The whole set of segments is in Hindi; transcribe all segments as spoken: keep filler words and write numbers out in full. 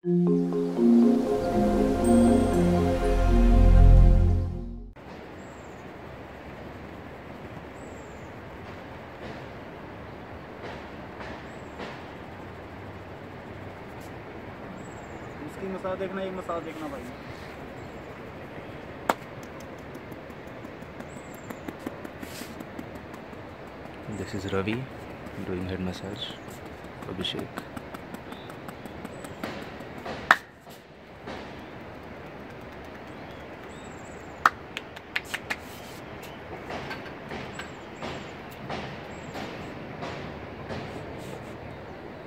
इसकी मसाज देखना, एक मसाज देखना भाई। This is Ravi doing head massage. Abhishek.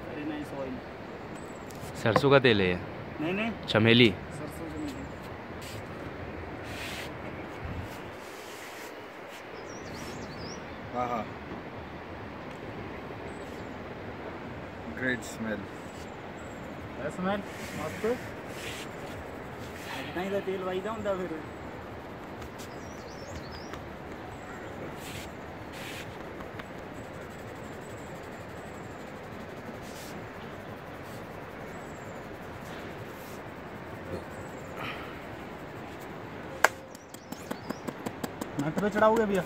Very nice oil. सरसों का तेल है। नहीं नहीं। चमेली। हाँ हाँ। Great smell. That smell? मस्त। इतना ही तेल वाइदा होता फिर। नाक पे चढ़ाओगे भैया?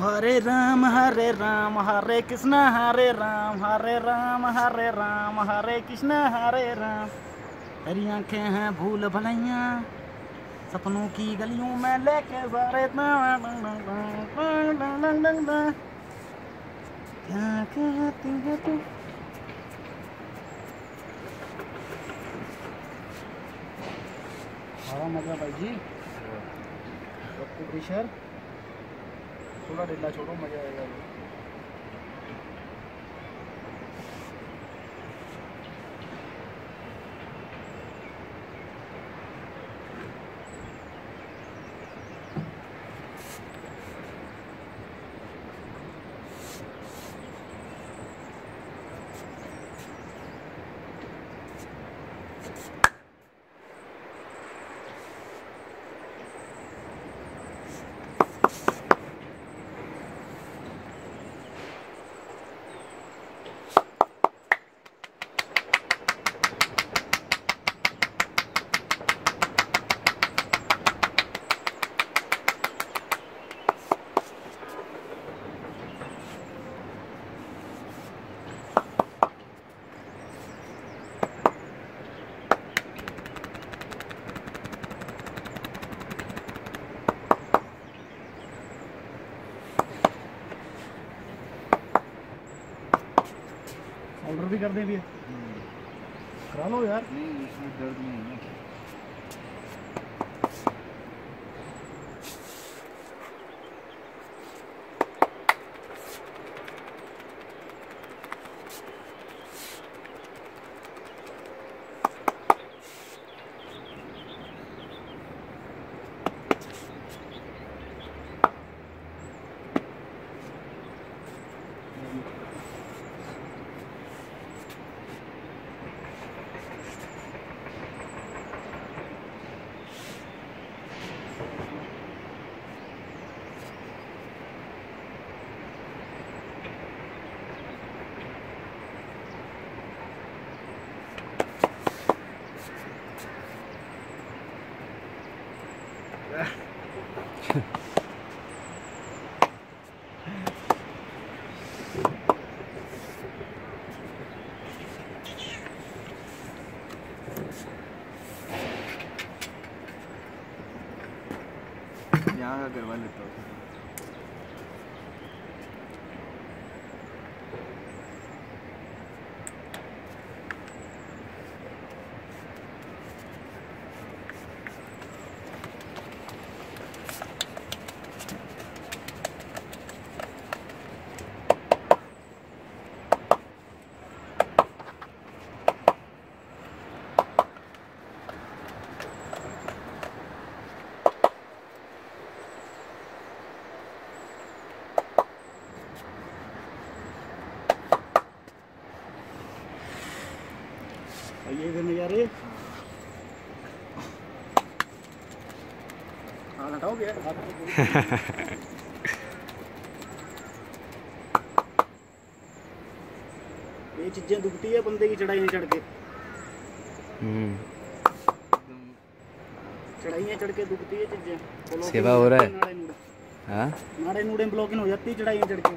Hare Ram, Hare Ram, Hare Krishna, Hare Ram, Hare Ram, Hare Ram, Hare Krishna, Hare Ram. तेरी आँखें हैं भूल भुलैया सपनों की गलियों में लेके सारे क्या कहती है तू हवा मजा भाई जी सबको प्रेशर थोड़ा ढीला छोड़ो मजा आएगा। ऑर्डर भी कर दे भैया करा लो यार। नहीं इसमें दर्द नहीं है ना। यहाँ का करवा लेता हूँ। ये इधर नहीं जा रही है। हाँ हटाओगे ये चीजें दुखती है बंदे की चढ़ाई में चढ़ के। चढ़ाइयाँ चढ़ के दुखती है चीजें। सेवा हो रहा है। हाँ नाड़े नूड़े ब्लॉकिंग हो जाती है चढ़ाई में चढ़ के।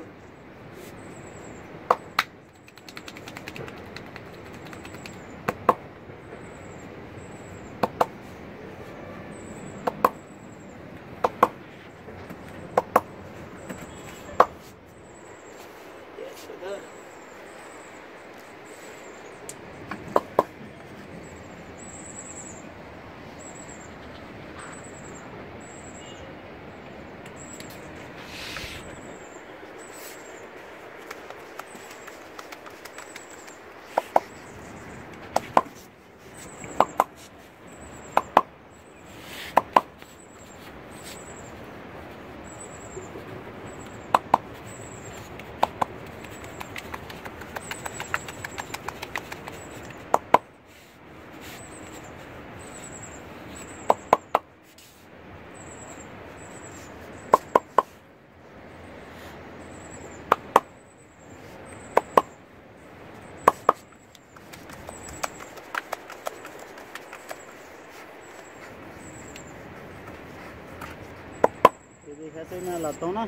ऐसे मैं लाता हूँ ना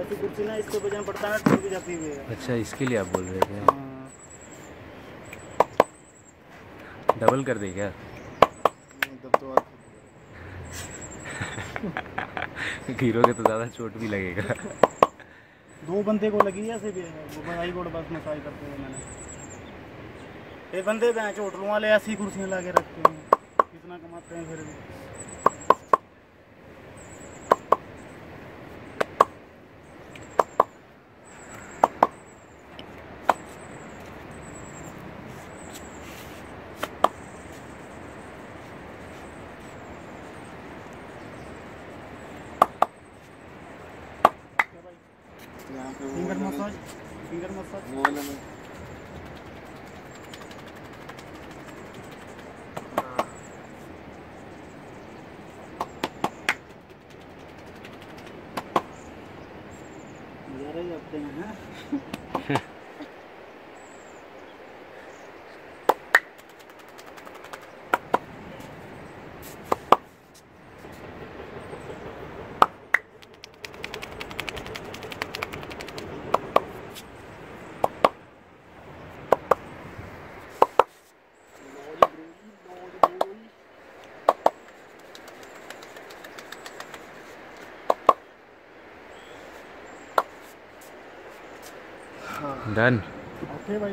ऐसी कुर्सी ना इसको बजाना पड़ता है टूट जाती है। अच्छा इसके लिए आप बोल रहे थे डबल कर दे क्या? तब तो गिरोगे तो ज़्यादा चोट भी लगेगा। दो बंदे को लगी ऐसे भी है वो बस मसाज करते हैं। मैंने ये बंदे पे चोट लूँ वाले ऐसी कुर्सियाँ ला के रखते हैं कितना कमाते हैं फिर भी। Finger massage, finger massage. वो वाला में। यार ये अपने हैं। Done. Okay, bhai.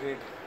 Great.